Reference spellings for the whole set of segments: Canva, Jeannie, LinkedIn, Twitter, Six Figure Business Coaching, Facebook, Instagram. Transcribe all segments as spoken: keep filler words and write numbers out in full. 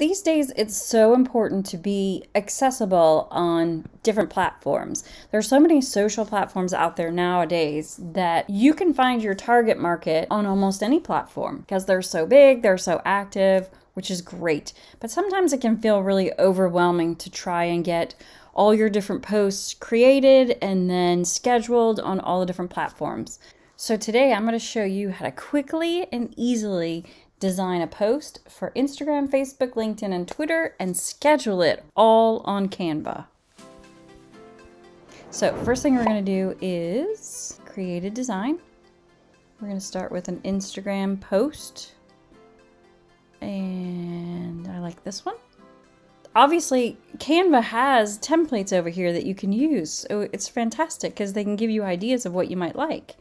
These days, it's so important to be accessible on different platforms. There's so many social platforms out there nowadays that you can find your target market on almost any platform because they're so big, they're so active, which is great. But sometimes it can feel really overwhelming to try and get all your different posts created and then scheduled on all the different platforms. So today I'm going to show you how to quickly and easily design a post for Instagram, Facebook, LinkedIn, and Twitter, and schedule it all on Canva. So first thing we're gonna do is create a design. We're gonna start with an Instagram post. And I like this one. Obviously, Canva has templates over here that you can use. So it's fantastic because they can give you ideas of what you might like.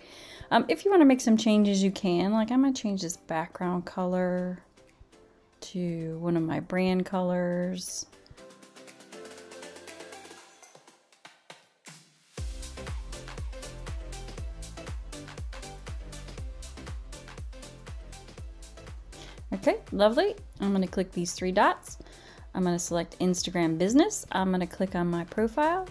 Um, if you want to make some changes, you can. Like, I'm going to change this background color to one of my brand colors. Okay, lovely. I'm going to click these three dots. I'm going to select Instagram Business. I'm going to click on my profile.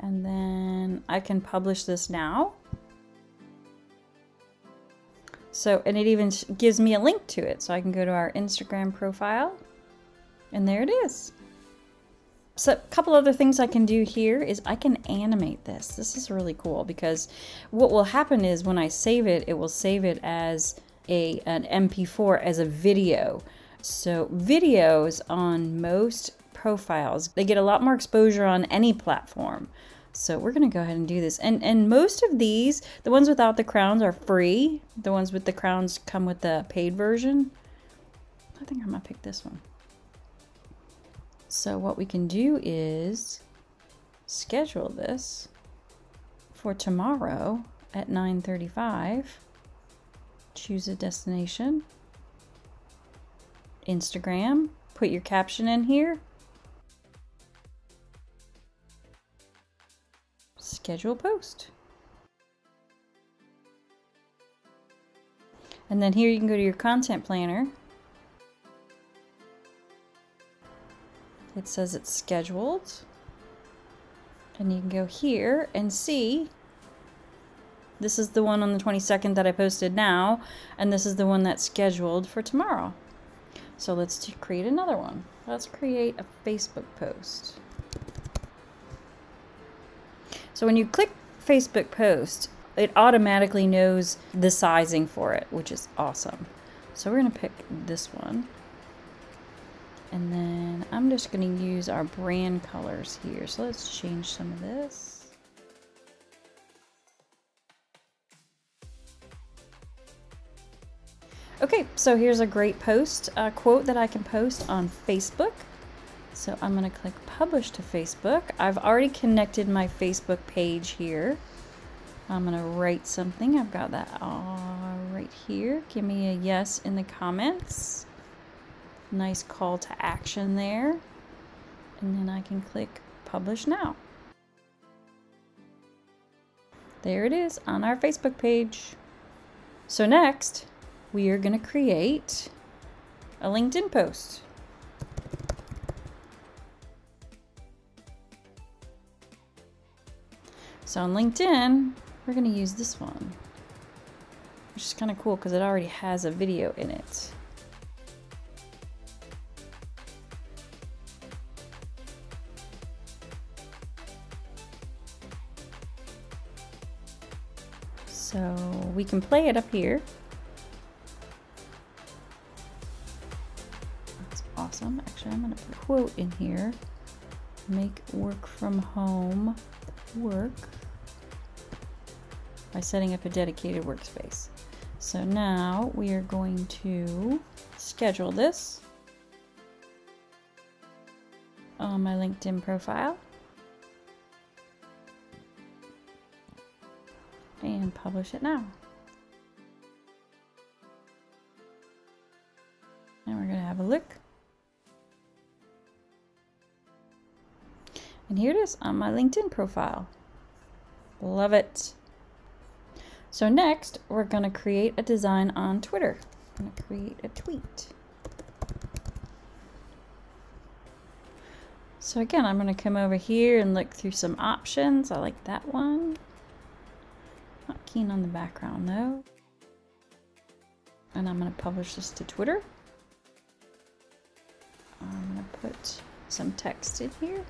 And then I can publish this now. So, and it even gives me a link to it. So I can go to our Instagram profile and there it is. So a couple other things I can do here is I can animate this. This is really cool because what will happen is when I save it, it will save it as a, an M P four, as a video. So videos on most profiles, they get a lot more exposure on any platform. So we're going to go ahead and do this. And and most of these, the ones without the crowns are free. The ones with the crowns come with the paid version. I think I'm going to pick this one. So what we can do is schedule this for tomorrow at nine thirty-five. Choose a destination. Instagram. Put your caption in here. Schedule post. And then here you can go to your content planner. It says it's scheduled. And you can go here and see, this is the one on the twenty-second that I posted now, and this is the one that's scheduled for tomorrow. So let's create another one. Let's create a Facebook post. So when you click Facebook post, it automatically knows the sizing for it, which is awesome. So we're going to pick this one. And then I'm just going to use our brand colors here. So let's change some of this. Okay, so here's a great post, a quote that I can post on Facebook. So I'm going to click publish to Facebook. I've already connected my Facebook page here. I'm going to write something. I've got that all right here. Give me a yes in the comments. Nice call to action there. And then I can click publish now. There it is on our Facebook page. So next, we are going to create a LinkedIn post. So on LinkedIn, we're going to use this one, which is kind of cool because it already has a video in it. So we can play it up here. That's awesome. Actually, I'm going to put a quote in here. Make work from home work by setting up a dedicated workspace. So now we are going to schedule this on my LinkedIn profile and publish it now. And we're going to have a look. And here it is on my LinkedIn profile. Love it. So next, we're going to create a design on Twitter. I'm going to create a tweet. So again, I'm going to come over here and look through some options. I like that one. Not keen on the background though. And I'm going to publish this to Twitter. I'm going to put some text in here.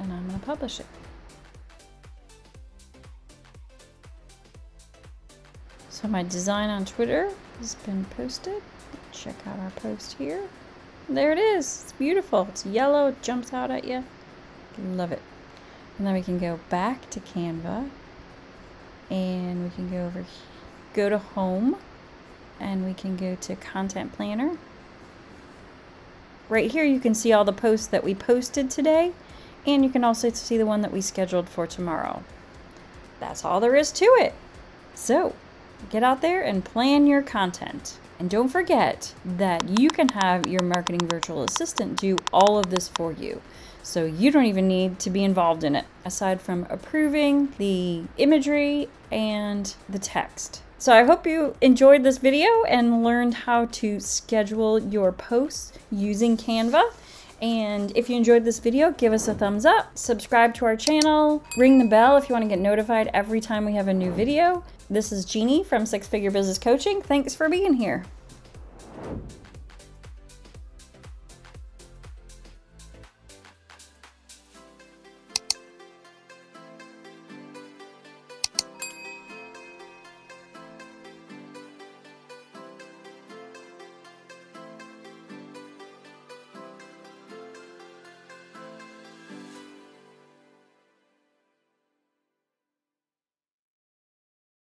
And I'm going to publish it. So my design on Twitter has been posted. Check out our post here. There it is. It's beautiful. It's yellow. It jumps out at you. Love it. And then we can go back to Canva. And we can go over here. Go to Home. And we can go to Content Planner. Right here you can see all the posts that we posted today. And you can also see the one that we scheduled for tomorrow. That's all there is to it. So get out there and plan your content. And don't forget that you can have your marketing virtual assistant do all of this for you. So you don't even need to be involved in it, aside from approving the imagery and the text. So I hope you enjoyed this video and learned how to schedule your posts using Canva. And if you enjoyed this video, give us a thumbs up, subscribe to our channel, ring the bell if you want to get notified every time we have a new video. This is Jeannie from Six Figure Business Coaching. Thanks for being here.